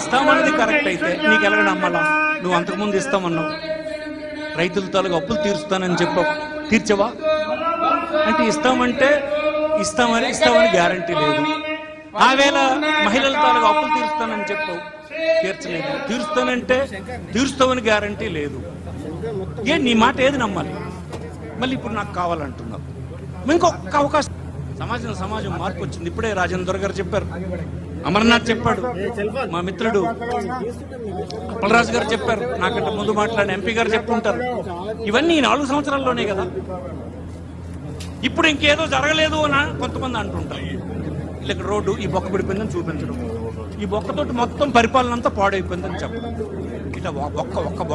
ఇస్తామన్నది correct అయితే నీకు ఎలాగ నమ్మాలా? నువ్వు అంతకు ముందు ఇస్తామన్నావు, రైతుల తాలూకు అప్పులు తీరుస్తానని చెప్పావు, తీర్చవా? అంటే ఇస్తామంటే ఇస్తామని గ్యారంటీ లేదు. ఆవేళ మహిళల తాలూకు అప్పులు తీరుస్తానని చెప్పావు, తీర్చలేదు. తీరుస్తానంటే తీరుస్తామని గ్యారంటీ లేదు. ఏ నీ మాట ఏది నమ్మాలి? మళ్ళీ ఇప్పుడు నాకు కావాలంటున్నావు. ఇంకొక అవకాశం, సమాజం మార్పు వచ్చింది. ఇప్పుడే రాజేంద్ర గారు చెప్పారు, అమర్నాథ్ చెప్పాడు, మా మిత్రుడు అప్పలరాజు గారు చెప్పారు, నాకంటే ముందు మాట్లాడిన ఎంపీ గారు చెప్పుంటారు. ఇవన్నీ 4 సంవత్సరాల్లోనే కదా. ఇప్పుడు ఇంకేదో జరగలేదు అని కొంతమంది అంటుంటారు. వీళ్ళకి రోడ్డు ఈ బొక్క పడిపోయిందని చూపించడం, ఈ బొక్కతోటి మొత్తం పరిపాలన అంతా పాడైపోయిందని చెప్పడం. ఇట్లా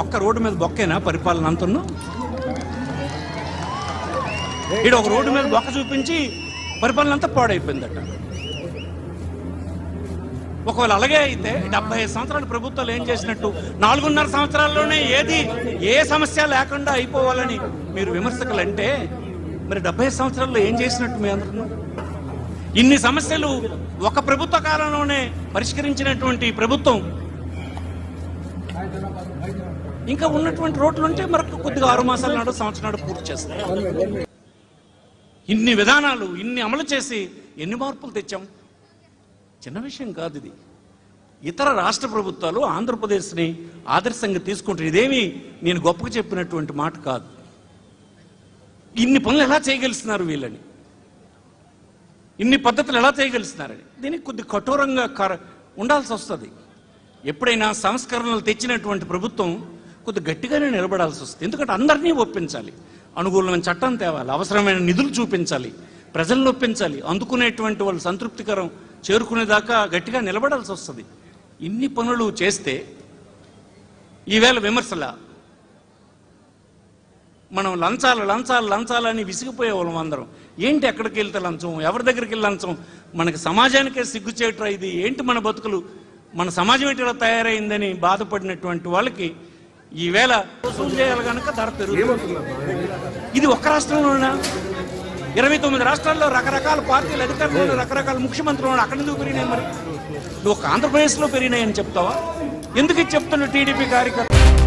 ఒక్క రోడ్డు మీద బొక్కేనా పరిపాలన అంటున్నా? ఇక్కడ ఒక రోడ్డు మీద బొక్క చూపించి పరిపాలన అంతా పాడైపోయిందట. ఒకవేళ అలాగే అయితే 75 సంవత్సరాలు ప్రభుత్వాలు ఏం చేసినట్టు? 4.5 సంవత్సరాల్లోనే ఏ సమస్య లేకుండా అయిపోవాలని మీరు విమర్శకులు అంటే, మరి 75 సంవత్సరాల్లో ఏం చేసినట్టు? మీ అందరూ ఇన్ని సమస్యలు ఒక ప్రభుత్వ కాలంలోనే పరిష్కరించినటువంటి ప్రభుత్వం, ఇంకా ఉన్నటువంటి రోడ్లు ఉంటే మరొక కొద్దిగా 6 మాసాల నాడు, సంవత్సరం నాడు పూర్తి చేస్తారు. ఇన్ని విధానాలు ఇన్ని అమలు చేసి ఎన్ని మార్పులు తెచ్చాం? చిన్న విషయం కాదు ఇది. ఇతర రాష్ట్ర ప్రభుత్వాలు ఆంధ్రప్రదేశ్ని ఆదర్శంగా తీసుకుంటారు. ఇదేమి నేను గొప్పగా చెప్పినటువంటి మాట కాదు. ఇన్ని పనులు ఎలా చేయగలుస్తున్నారు వీళ్ళని, ఇన్ని పద్ధతులు ఎలా చేయగలుస్తున్నారని దీనికి కొద్ది కఠోరంగా ఉండాల్సి వస్తుంది. ఎప్పుడైనా సంస్కరణలు తెచ్చినటువంటి ప్రభుత్వం కొద్ది గట్టిగానే నిలబడాల్సి వస్తుంది. ఎందుకంటే అందరినీ ఒప్పించాలి, అనుకూలమైన చట్టం తేవాలి, అవసరమైన నిధులు చూపించాలి, ప్రజలను ఒప్పించాలి, అందుకునేటువంటి వాళ్ళు సంతృప్తికరం చేరుకునేదాకా గట్టిగా నిలబడాల్సి వస్తుంది. ఇన్ని పనులు చేస్తే ఈవేళ విమర్శల మనం లంచాలని విసిగిపోయేవాళ్ళం అందరం. ఏంటి ఎక్కడికి వెళ్తే లంచం, ఎవరి దగ్గరికి వెళ్ళి లంచం, మనకి సమాజానికే సిగ్గుచేటరా ఇది, ఏంటి మన బతుకులు, మన సమాజం ఏంటి ఇలా తయారైందని బాధపడినటువంటి వాళ్ళకి ఈవేళ వసూలు చేయాలి కనుక ధర పెరుగుతుంది. ఇది ఒక్క రాష్ట్రంలోనా? 29 రాష్ట్రాల్లో రకరకాల పార్టీలు అధికారులు, రకరకాల ముఖ్యమంత్రులు. అక్కడ ఎందుకు పెరిగినాయి? మరి నువ్వు ఒక ఆంధ్రప్రదేశ్లో పెరిగినాయని చెప్తావా? ఎందుకు చెప్తున్నా టీడీపీ కార్యకర్త